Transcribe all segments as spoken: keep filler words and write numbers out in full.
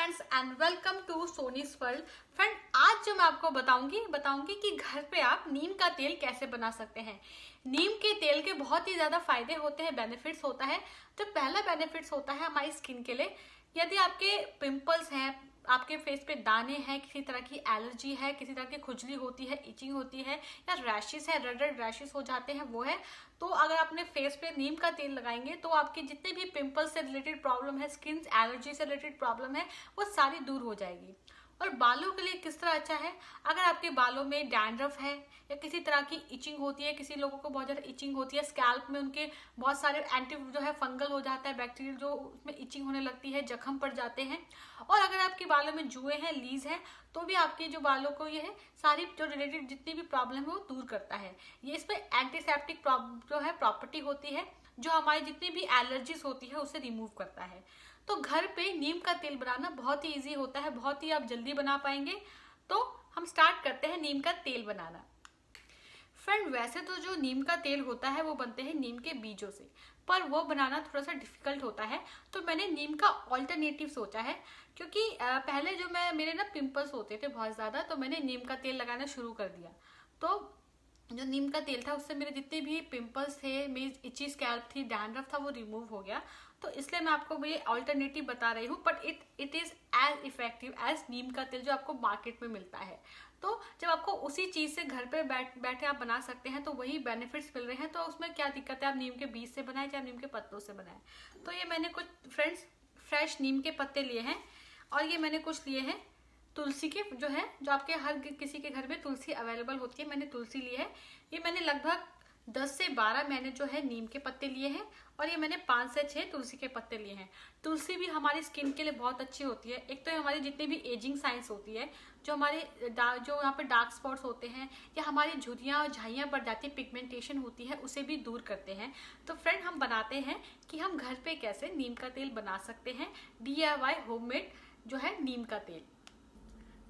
Friends and welcome to Soni's world. Friend आज जो मैं आपको बताऊंगी बताऊंगी कि घर पे आप नीम का तेल कैसे बना सकते हैं। नीम के तेल के बहुत ही ज़्यादा फायदे होते हैं, बेनिफिट्स होता है। तो पहला बेनिफिट्स होता है हमारी स्किन के लिए। यदि आपके पिंपल्स हैं, आपके फेस पे दाने हैं, किसी तरह की एलर्जी है, किसी तरह की खुजली होती है, इचिंग होती है या रैशेस है, रेड रेड रैशेस हो जाते हैं वो है, तो अगर आपने फेस पे नीम का तेल लगाएंगे तो आपके जितने भी पिंपल्स से रिलेटेड प्रॉब्लम है, स्किन एलर्जी से रिलेटेड प्रॉब्लम है, वो सारी दूर हो जाएगी। और बालों के लिए किस तरह अच्छा है, अगर आपके बालों में डैंड्रफ है या किसी तरह की इचिंग होती है, किसी लोगों को बहुत ज़्यादा इचिंग होती है, स्कैल्प में उनके बहुत सारे एंटी जो है फंगल हो जाता है, बैक्टीरियल जो उसमें इचिंग होने लगती है, जख्म पड़ जाते हैं। और अगर आपके बालों में जुए हैं, लीज हैं, तो भी आपके जो बालों को ये है सारी जो रिलेटेड जितनी भी प्रॉब्लम है वो दूर करता है। ये इसमें एंटीसेप्टिक जो है प्रॉपर्टी होती है, जो हमारी जितनी भी एलर्जीज होती है उसे रिमूव करता है। तो घर पे नीम का तेल बनाना बहुत ही इजी होता है, बहुत ही आप जल्दी बना पाएंगे। तो हम स्टार्ट करते हैं नीम का तेल बनाना। फ्रेंड वैसे तो जो नीम का तेल होता है वो बनते हैं नीम के बीजों से, पर वो बनाना थोड़ा सा डिफिकल्ट होता है। तो मैंने नीम का ऑल्टरनेटिव सोचा है, क्योंकि पहले जो मैं मेरे ना पिम्पल्स होते थे बहुत ज़्यादा, तो मैंने नीम का तेल लगाना शुरू कर दिया। तो जो नीम का तेल था उससे मेरे जितने भी पिंपल्स थे, मेरी इची स्कैल्प थी, डैंड्रफ था, वो रिमूव हो गया। तो इसलिए मैं आपको ये अल्टरनेटिव बता रही हूँ, but it it is as effective as नीम का तेल जो आपको मार्केट में मिलता है। तो जब आपको उसी चीज़ से घर पे बैठ बैठे आप बना सकते हैं तो वही बेनिफिट्स मिल रहे हैं, तो उसमें क्या दिक्कत है। आप नीम के बीज से बनाएं चाहे नीम के पत्तों से बनाएं। तो ये मैंने कुछ फ्रेंड्स फ्रेश नीम के पत्ते लिए हैं, और ये मैंने कुछ लिए हैं तुलसी के, जो है जो आपके हर किसी के घर में तुलसी अवेलेबल होती है, मैंने तुलसी ली है। ये मैंने लगभग दस से बारह मैंने जो है नीम के पत्ते लिए हैं, और ये मैंने पाँच से छह तुलसी के पत्ते लिए हैं। तुलसी भी हमारी स्किन के लिए बहुत अच्छी होती है। एक तो हमारी जितनी भी एजिंग साइंस होती है, जो हमारे डार्क जो यहाँ पर डार्क स्पॉट्स होते हैं या हमारी झुर्रियाँ और झाइयाँ बढ़ जाती है, पिगमेंटेशन होती है, उसे भी दूर करते हैं। तो फ्रेंड हम बनाते हैं कि हम घर पर कैसे नीम का तेल बना सकते हैं, डी आई वाई होममेड जो है नीम का तेल।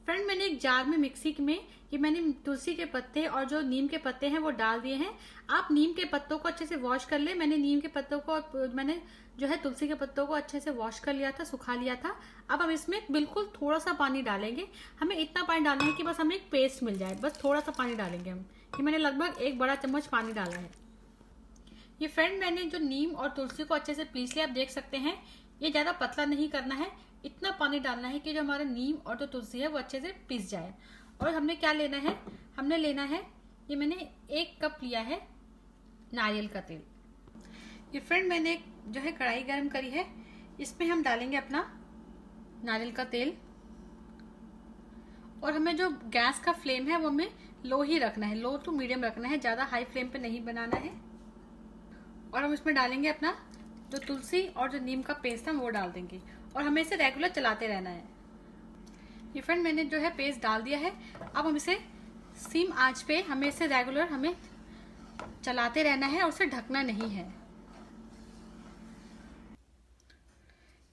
फ्रेंड मैंने एक जार में मिक्सी में ये मैंने तुलसी के पत्ते और जो नीम के पत्ते हैं वो डाल दिए हैं। आप नीम के पत्तों को अच्छे से वॉश कर ले। मैंने नीम के पत्तों को और मैंने जो है तुलसी के पत्तों को अच्छे से वॉश कर लिया था, सुखा लिया था। अब हम इसमें बिल्कुल थोड़ा सा पानी डालेंगे, हमें इतना पानी डालना है कि बस हमें एक पेस्ट मिल जाए, बस थोड़ा सा पानी डालेंगे हम। ये मैंने लगभग एक बड़ा चम्मच पानी डाला है। ये फ्रेंड मैंने जो नीम और तुलसी को अच्छे से पीस लिया, आप देख सकते हैं। ये ज़्यादा पतला नहीं करना है, इतना पानी डालना है कि जो हमारा नीम और जो तुलसी है वो अच्छे से पीस जाए। और हमने क्या लेना है, हमने लेना है ये मैंने एक कप लिया है नारियल का तेल। ये फ्रेंड मैंने जो है कढ़ाई गर्म करी है, इसमें हम डालेंगे अपना नारियल का तेल। और हमें जो गैस का फ्लेम है वो हमें लो ही रखना है, लो टू मीडियम रखना है, ज़्यादा हाई फ्लेम पे नहीं बनाना है। और हम इसमें डालेंगे अपना जो तुलसी और जो नीम का पेस्ट था वो डाल देंगे, और हमें इसे रेगुलर चलाते रहना है। ये फ्रेंड मैंने जो है पेस्ट डाल दिया है। अब हम इसे सिम आंच पे हमें इसे रेगुलर हमें चलाते रहना है और उसे ढकना नहीं है।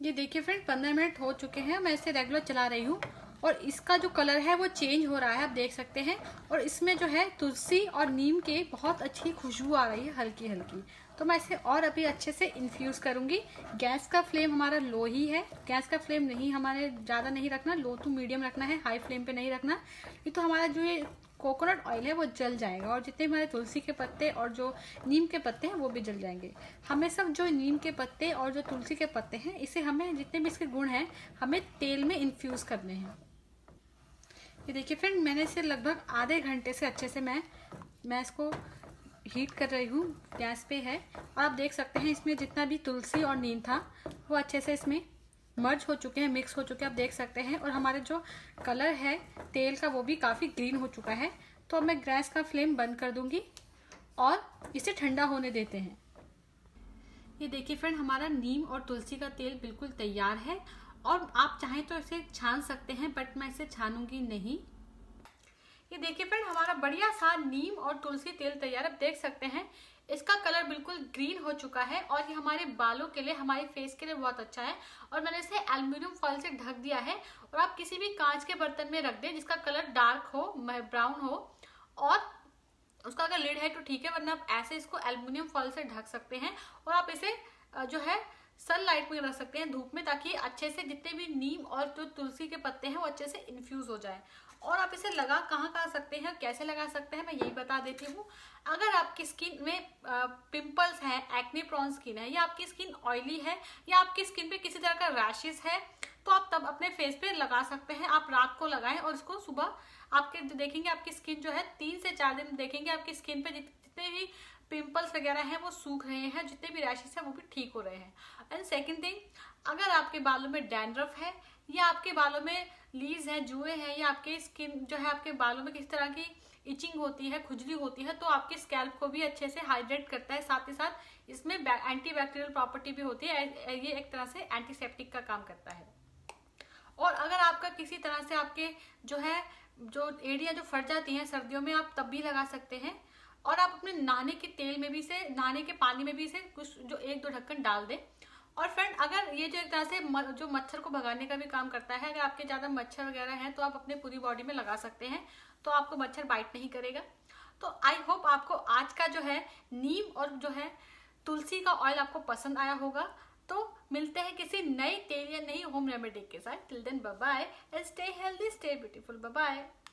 ये देखिए फ्रेंड पंद्रह मिनट हो चुके हैं, मैं इसे रेगुलर चला रही हूँ और इसका जो कलर है वो चेंज हो रहा है, आप देख सकते हैं। और इसमें जो है तुलसी और नीम के बहुत अच्छी खुशबू आ रही है, हल्की हल्की। तो मैं इसे और अभी अच्छे से इन्फ्यूज़ करूँगी। गैस का फ्लेम हमारा लो ही है, गैस का फ्लेम नहीं हमारे ज़्यादा नहीं रखना, लो टू मीडियम रखना है, हाई फ्लेम पे नहीं रखना। ये तो हमारा जो ये कोकोनट ऑयल है वो जल जाएगा, और जितने हमारे तुलसी के पत्ते और जो नीम के पत्ते हैं वो भी जल जाएंगे। हमें सब जो नीम के पत्ते और जो तुलसी के पत्ते हैं, इसे हमें जितने भी इसके गुण हैं हमें तेल में इन्फ्यूज़ करने हैं। ये देखिए फ्रेंड मैंने इसे लगभग आधे घंटे से अच्छे से मैं मैं इसको हीट कर रही हूँ, गैस पे है। और आप देख सकते हैं इसमें जितना भी तुलसी और नीम था वो अच्छे से इसमें मर्ज हो चुके हैं, मिक्स हो चुके हैं, आप देख सकते हैं। और हमारे जो कलर है तेल का वो भी काफ़ी ग्रीन हो चुका है। तो अब मैं गैस का फ्लेम बंद कर दूँगी और इसे ठंडा होने देते हैं। ये देखिए फ्रेंड हमारा नीम और तुलसी का तेल बिल्कुल तैयार है, और आप चाहें तो इसे छान सकते हैं, बट मैं इसे छानूंगी नहीं। ये देखिए फ्रेंड हमारा बढ़िया सा नीम और तुलसी तेल तैयार, आप देख सकते हैं इसका कलर बिल्कुल ग्रीन हो चुका है। और ये हमारे बालों के लिए, हमारे फेस के लिए बहुत अच्छा है। और मैंने इसे एल्युमिनियम फॉइल से ढक दिया है, और आप किसी भी कांच के बर्तन में रख दें जिसका कलर डार्क हो, ब्राउन हो, और उसका अगर लिड है तो ठीक है, वरना आप ऐसे इसको एल्युमिनियम फॉइल से ढक सकते हैं। और आप इसे जो है सनलाइट में रख सकते हैं, धूप में, ताकि अच्छे से जितने भी नीम और जो तुलसी के पत्ते हैं वो अच्छे से इन्फ्यूज हो जाए। और आप इसे लगा कहाँ कहाँ सकते हैं, कैसे लगा सकते हैं, मैं यही बता देती हूँ। अगर आपकी स्किन में पिंपल्स हैं, एक्ने प्रोन स्किन है, या आपकी स्किन ऑयली है, या आपकी स्किन पे किसी तरह का रैशेस है, तो आप तब अपने फेस पे लगा सकते हैं। आप रात को लगाएं और इसको सुबह आपके देखेंगे आपकी स्किन जो है तीन से चार दिन देखेंगे आपकी स्किन पे जितने भी पिंपल्स वगैरह हैं वो सूख रहे हैं, जितने भी रैशेस हैं वो भी ठीक हो रहे हैं। एंड सेकंड थिंग, अगर आपके बालों में डैंड्रफ है, या आपके बालों में लीज है, जुए हैं, या आपके स्किन जो है आपके बालों में किसी तरह की इचिंग होती है, खुजली होती है, तो आपके स्कैल्प को भी अच्छे से हाइड्रेट करता है। साथ ही साथ इसमें एंटी बैक्टीरियल प्रॉपर्टी भी होती है, ये एक तरह से एंटीसेप्टिक का काम करता है। और अगर आपका किसी तरह से आपके जो है जो एड़ियाँ जो फट जाती हैं सर्दियों में, आप तब भी लगा सकते हैं। और आप अपने नहाने के तेल में भी इसे, नहाने के पानी में भी इसे कुछ जो एक दो ढक्कन डाल दें। और फ्रेंड, अगर ये जो एक तरह से म, जो मच्छर को भगाने का भी काम करता है, अगर आपके ज़्यादा मच्छर वगैरह हैं तो आप अपने पूरी बॉडी में लगा सकते हैं, तो आपको मच्छर बाइट नहीं करेगा। तो आई होप आपको आज का जो है नीम और जो है तुलसी का ऑयल आपको पसंद आया होगा। तो मिलते हैं किसी नई तेल या नई होम रेमेडी के साथ। Till then bye bye and stay healthy, stay beautiful. Bye bye.